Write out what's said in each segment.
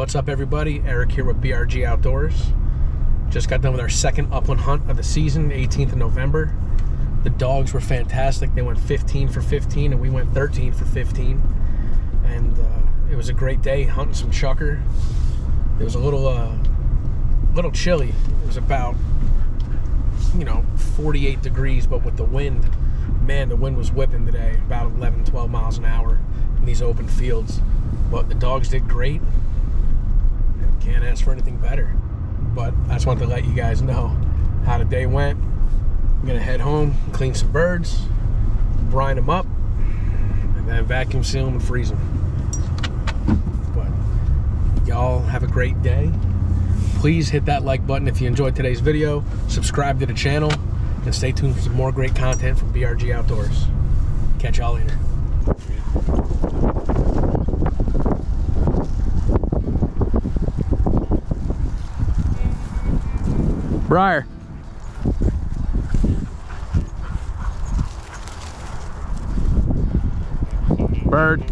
What's up, everybody? Eric here with BRG Outdoors. Just got done with our second upland hunt of the season, 18th of November. The dogs were fantastic. They went 15 for 15 and we went 13 for 15. And it was a great day hunting some chukar. It was a little chilly. It was about, 48 degrees, but with the wind, man, the wind was whipping today, about 11, 12 miles an hour in these open fields. But the dogs did great. Can't ask for anything better. But I just wanted to let you guys know how the day went. I'm gonna head home, clean some birds, brine them up, and then vacuum seal them and freeze them. But y'all have a great day. Please hit that like button if you enjoyed today's video. Subscribe to the channel and stay tuned for some more great content from BRG Outdoors. Catch y'all later. Briar. Bird.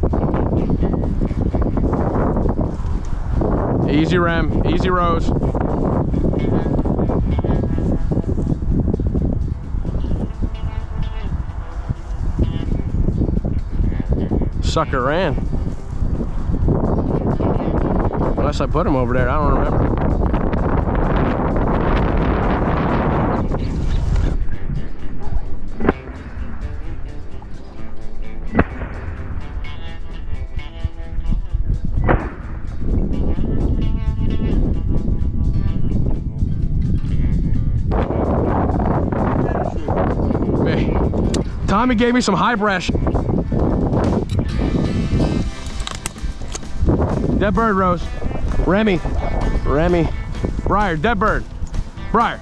Easy Rem, easy Rose. Sucker ran. Unless I put him over there, I don't remember. Tommy gave me some high brush. Dead bird, Rose. Remy. Remy. Briar, dead bird. Briar.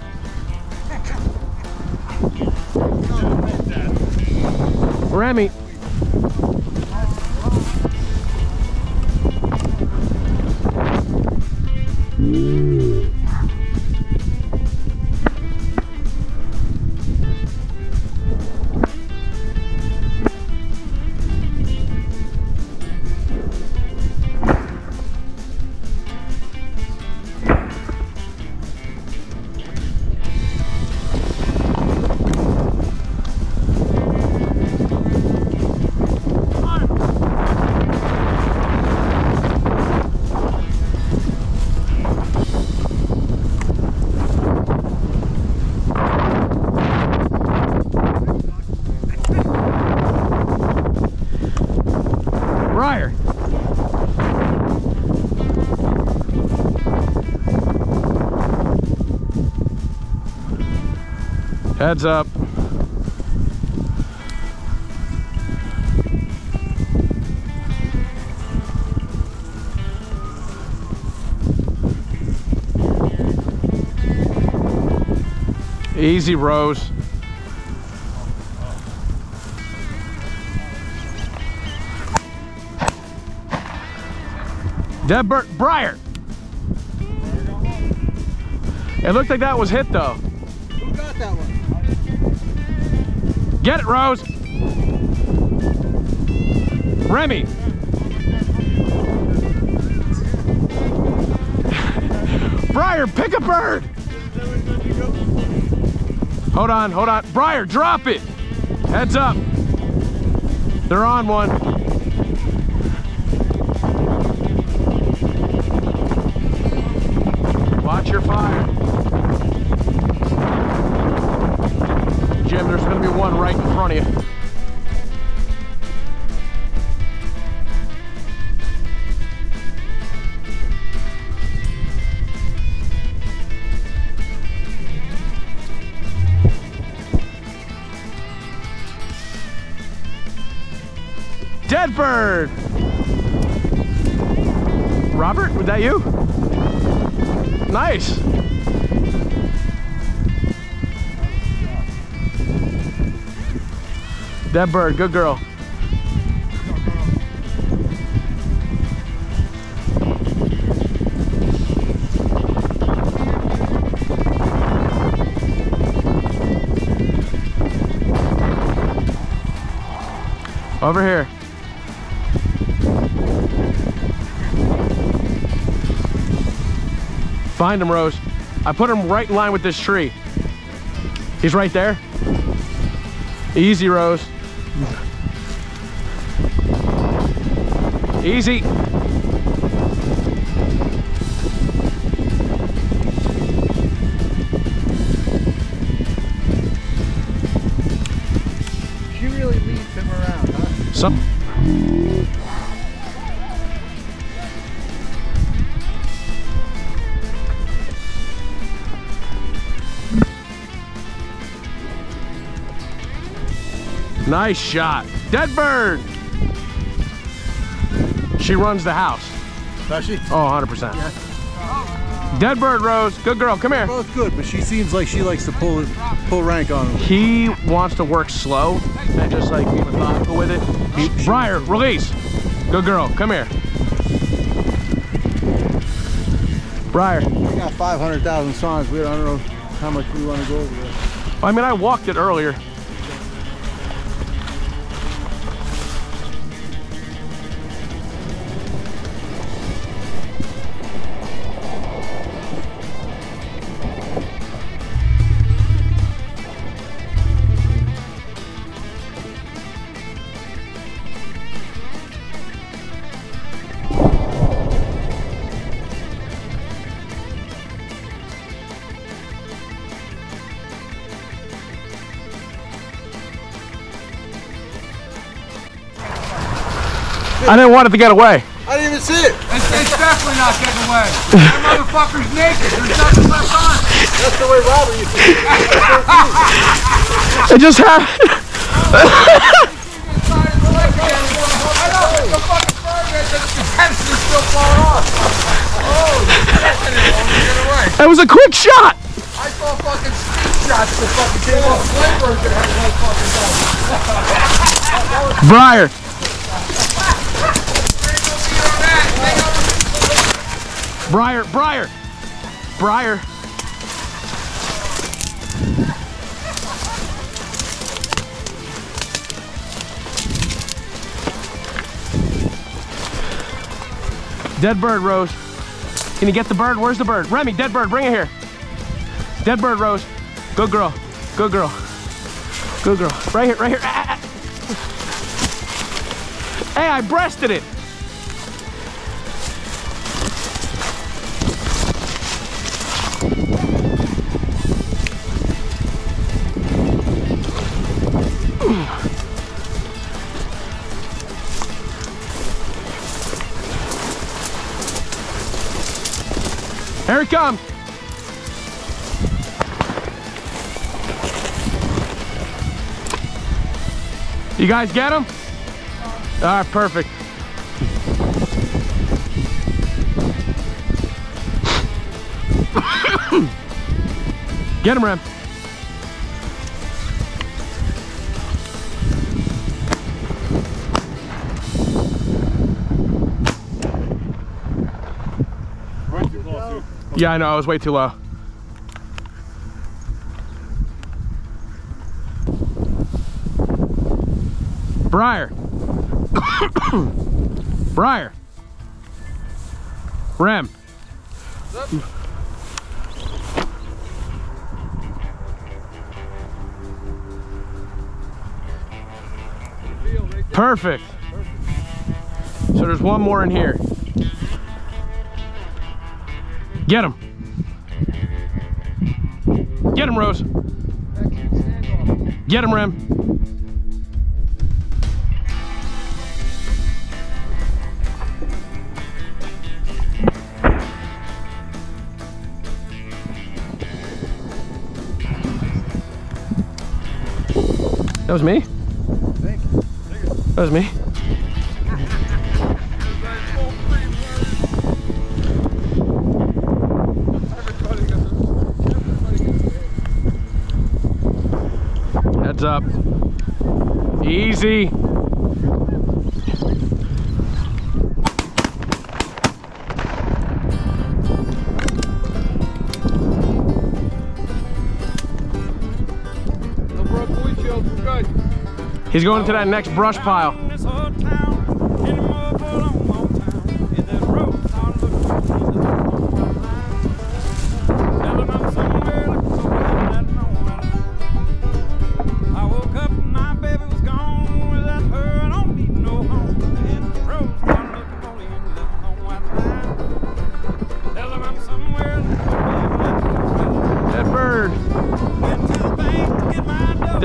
Remy. Briar. Heads up. Easy, Rose. Dead bird, Briar. It looked like that was hit though. Who got that one? Get it, Rose. Remy. Briar, pick a bird. Hold on, hold on. Briar, drop it. Heads up. They're on one. Watch your fire. Jim, there's going to be one right in front of you. Dead bird! Robert, was that you? Nice. Dead bird, good girl. Over here. Find him, Rose. I put him right in line with this tree. He's right there. Easy, Rose. Easy. She really leads him around, huh? Nice shot. Dead bird. She runs the house. Does she? Oh, 100%. Yeah. Dead bird, Rose. Good girl. Come here. They're both good, but she seems like she likes to pull rank on him. He wants to work slow and just like be methodical with it. Briar, release. Good girl. Come here. Briar. We got 500,000 songs. We don't know how much we want to go over there. I mean, I walked it earlier. I didn't want it to get away. I didn't even see it. It's definitely not getting away. That motherfucker's naked. There's nothing left on. That's the way Robert used to do it. It just happened. I know it's the fucking bird that the fence is still falling off. Oh, that didn't want to get away. That was a quick shot. I saw fucking stick shots that fucking came off. Blackbird could have no fucking dog. Briar. Briar, Briar, Briar. Dead bird, Rose. Can you get the bird? Where's the bird? Remy, dead bird, bring it here. Dead bird, Rose. Good girl, good girl, good girl. Right here, right here. Ah, ah. Hey, I breasted it. Here it comes. You guys get him? All right, perfect. Get him, Rem. Yeah, I know, I was way too low. Briar. Briar. Rem. Perfect. So there's one more in here. Get him. Get him, Rose. Get him, Rem. That was me? That was me. Up. Easy. He's going into that next brush pile.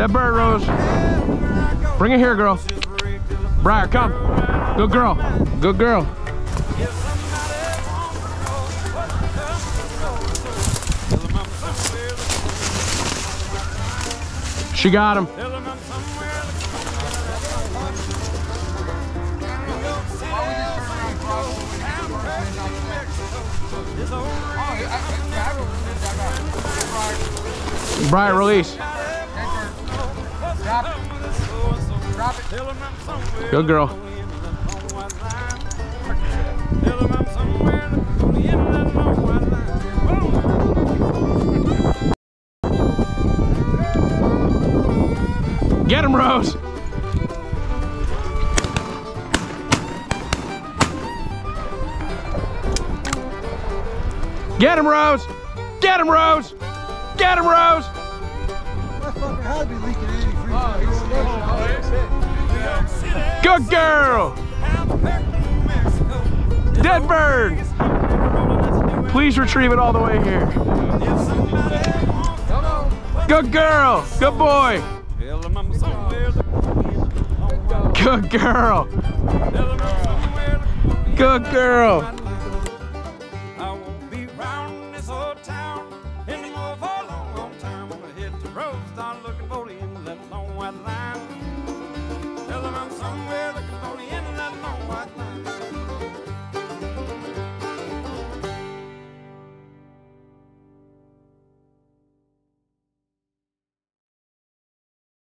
Dead bird, Rose. Bring it here, girl. Briar, come. Good girl. Good girl. She got him. Briar, release. Good girl. Get him, Rose. Get him, Rose. Get him, Rose. Get him, Rose. Good girl. Dead bird. Please retrieve it all the way here. Good girl. Good boy. Good girl. Good girl. This old town, in the for a long, long time. I'm gonna hit the roads, not looking for